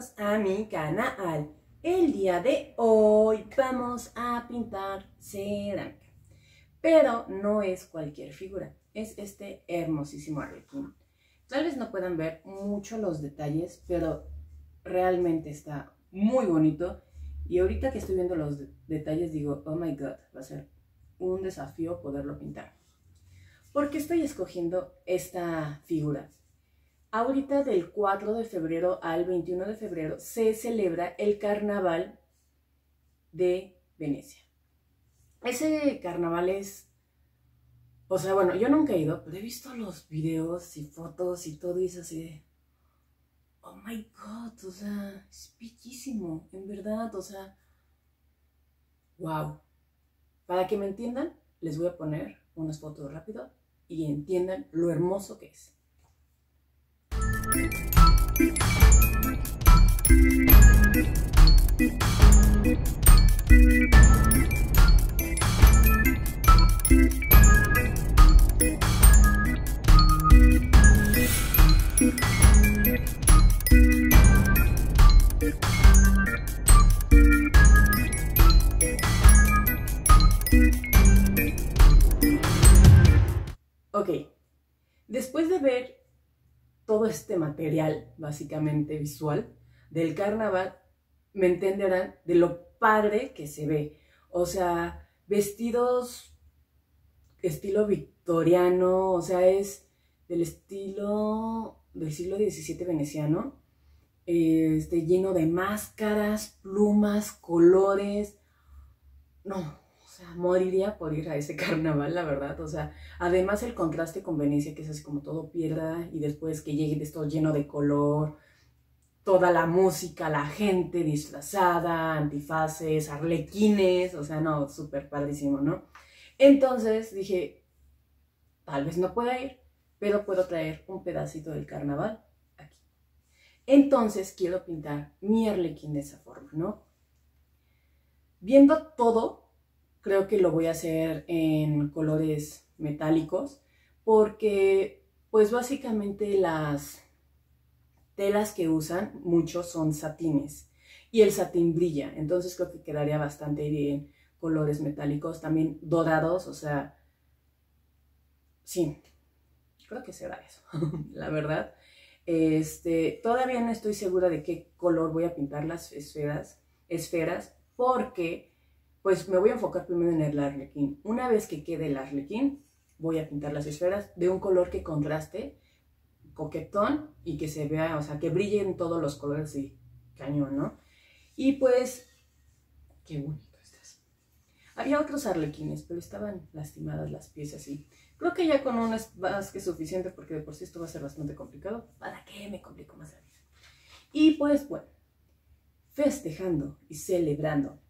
Bienvenidos a mi canal. El día de hoy vamos a pintar cerámica, pero no es cualquier figura, es este hermosísimo arlequín. Tal vez no puedan ver mucho los detalles, pero realmente está muy bonito. Y ahorita que estoy viendo los detalles digo, oh my god, va a ser un desafío poderlo pintar. ¿Por qué estoy escogiendo esta figura? Ahorita del 4 de febrero al 21 de febrero se celebra el Carnaval de Venecia. Ese carnaval es... O sea, bueno, yo nunca he ido, pero he visto los videos y fotos y todo y es así de... Oh my god, o sea, es bellísimo, en verdad, o sea... Wow. Para que me entiendan, les voy a poner unas fotos rápido y entiendan lo hermoso que es. Ok, después de ver todo este material, básicamente visual, del carnaval, me entenderán de lo padre que se ve. O sea, vestidos estilo victoriano, o sea, es del estilo del siglo XVII veneciano, lleno de máscaras, plumas, colores. No, o sea, moriría por ir a ese carnaval, la verdad. O sea, además el contraste con Venecia, que es así como todo piedra, y después que llegue esto lleno de color, toda la música, la gente disfrazada, antifaces, arlequines, o sea, no, súper padrísimo, ¿no? Entonces dije, tal vez no pueda ir, pero puedo traer un pedacito del carnaval aquí. Entonces quiero pintar mi arlequín de esa forma, ¿no? Viendo todo, creo que lo voy a hacer en colores metálicos, porque pues básicamente las telas que usan mucho son satines, y el satín brilla, entonces creo que quedaría bastante bien colores metálicos, también dorados, o sea, sí, creo que será eso, la verdad. Todavía no estoy segura de qué color voy a pintar las esferas, porque pues me voy a enfocar primero en el arlequín. Una vez que quede el arlequín, voy a pintar las esferas de un color que contraste, coquetón, y que se vea, o sea, que brillen todos los colores y cañón, ¿no? Y pues, qué bonito estás. Había otros arlequines, pero estaban lastimadas las piezas y... Creo que ya con una es más que suficiente, porque de por sí esto va a ser bastante complicado. ¿Para qué me complico más la vida? Y pues bueno, festejando y celebrando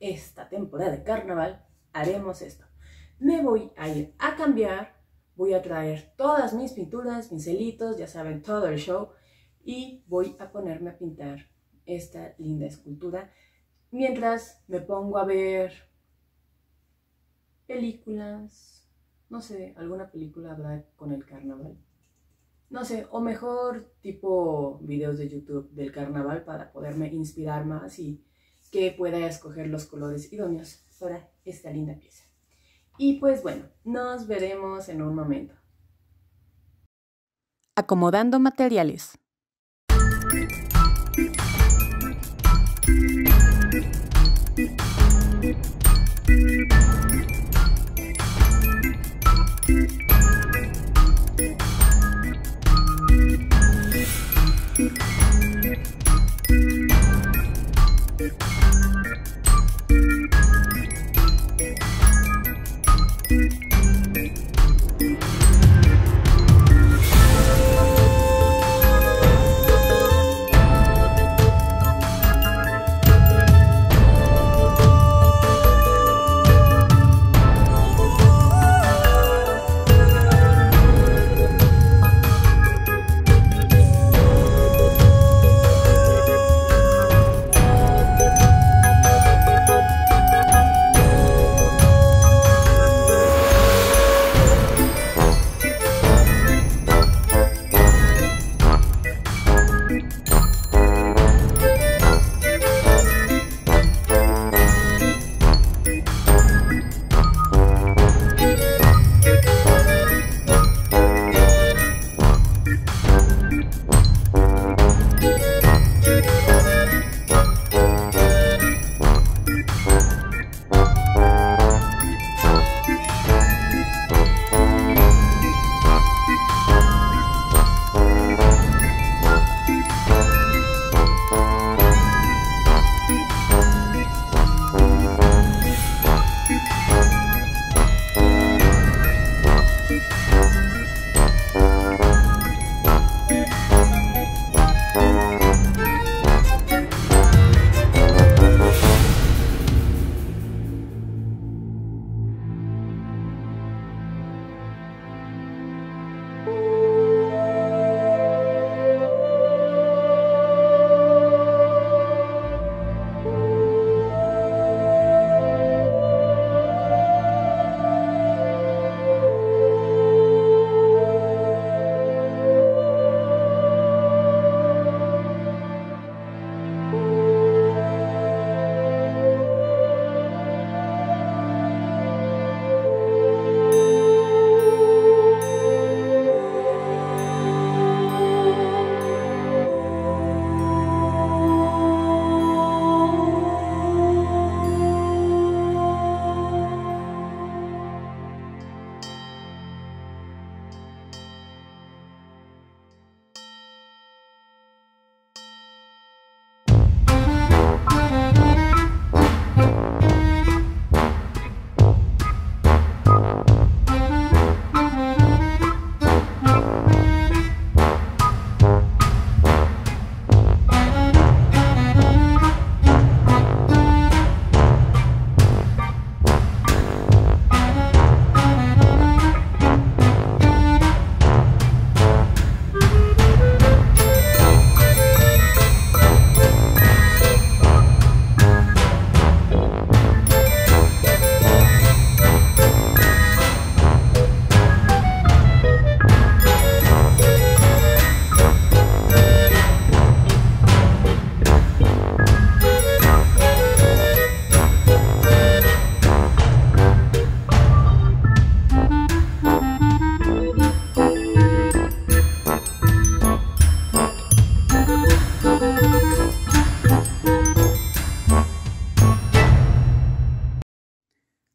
esta temporada de carnaval, haremos esto. Me voy a ir a cambiar, voy a traer todas mis pinturas, pincelitos, ya saben, todo el show. Y voy a ponerme a pintar esta linda escultura mientras me pongo a ver películas. No sé, alguna película habrá con el carnaval. No sé, o mejor tipo videos de YouTube del carnaval para poderme inspirar más y que pueda escoger los colores idóneos para esta linda pieza. Y pues bueno, nos veremos en un momento. Acomodando materiales.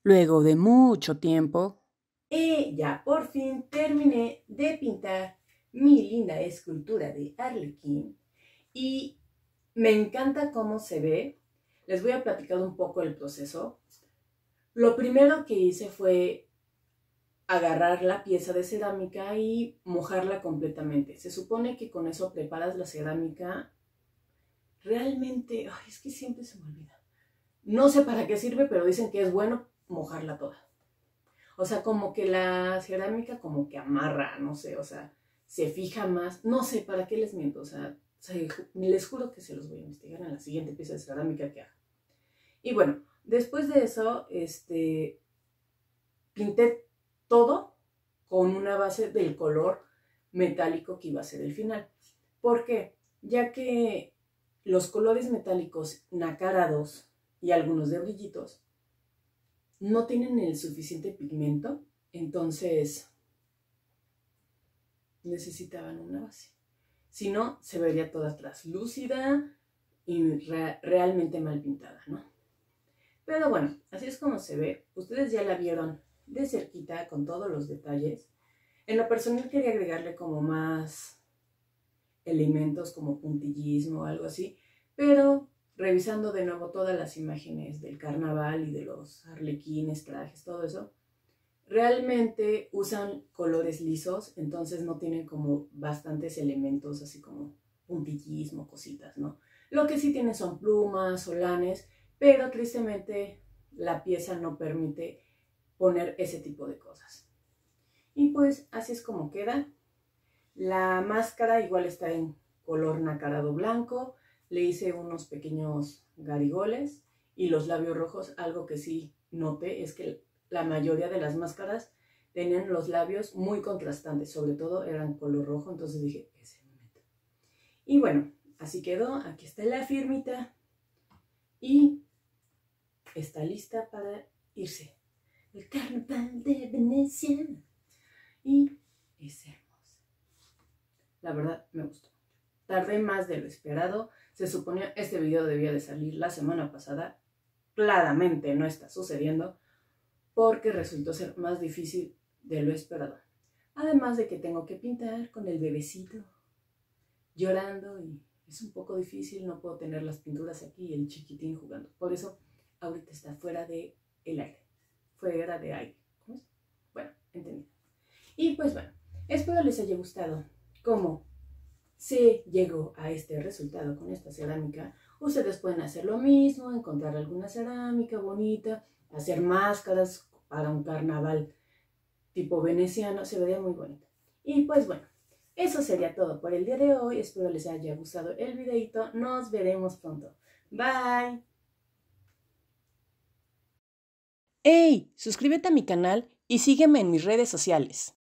Luego de mucho tiempo, ya por fin terminé de pintar mi linda escultura de Arlequín y me encanta cómo se ve. Les voy a platicar un poco el proceso. Lo primero que hice fue agarrar la pieza de cerámica y mojarla completamente. Se supone que con eso preparas la cerámica. Realmente, ay, es que siempre se me olvida. No sé para qué sirve, pero dicen que es bueno mojarla toda. O sea, como que la cerámica como que amarra, no sé, o sea, se fija más. No sé, ¿para qué les miento? O sea, les juro que se los voy a investigar en la siguiente pieza de cerámica que haga. Y bueno, después de eso, pinté todo con una base del color metálico que iba a ser el final. ¿Por qué? Ya que los colores metálicos nacarados y algunos de brillitos no tienen el suficiente pigmento, entonces necesitaban una base. Si no, se vería toda translúcida y realmente mal pintada, ¿no? Pero bueno, así es como se ve. Ustedes ya la vieron de cerquita con todos los detalles. En lo personal quería agregarle como más elementos como puntillismo o algo así, pero revisando de nuevo todas las imágenes del carnaval y de los arlequines, trajes, todo eso, realmente usan colores lisos, entonces no tienen como bastantes elementos así como puntillismo, cositas, ¿no? Lo que sí tienen son plumas, solanes, pero tristemente la pieza no permite poner ese tipo de cosas. Y pues así es como queda. La máscara igual está en color nacarado blanco, le hice unos pequeños garigoles y los labios rojos. Algo que sí noté es que la mayoría de las máscaras tenían los labios muy contrastantes, sobre todo eran color rojo, entonces dije, ese me meto. Y bueno, así quedó, aquí está la firmita y está lista para irse. El carnaval de Venecia y es hermoso. La verdad me gustó. Tardé más de lo esperado. Se suponía este video debía de salir la semana pasada. Claramente no está sucediendo porque resultó ser más difícil de lo esperado. Además de que tengo que pintar con el bebecito llorando y es un poco difícil, no puedo tener las pinturas aquí y el chiquitín jugando. Por eso ahorita está fuera del aire. Fuera de aire. ¿Cómo es? Bueno, entendido. Y pues bueno, espero les haya gustado cómo se llegó a este resultado con esta cerámica. Ustedes pueden hacer lo mismo, encontrar alguna cerámica bonita, hacer máscaras para un carnaval tipo veneciano, se vería muy bonita. Y pues bueno, eso sería todo por el día de hoy. Espero les haya gustado el videito. Nos veremos pronto. Bye. ¡Hey! Suscríbete a mi canal y sígueme en mis redes sociales.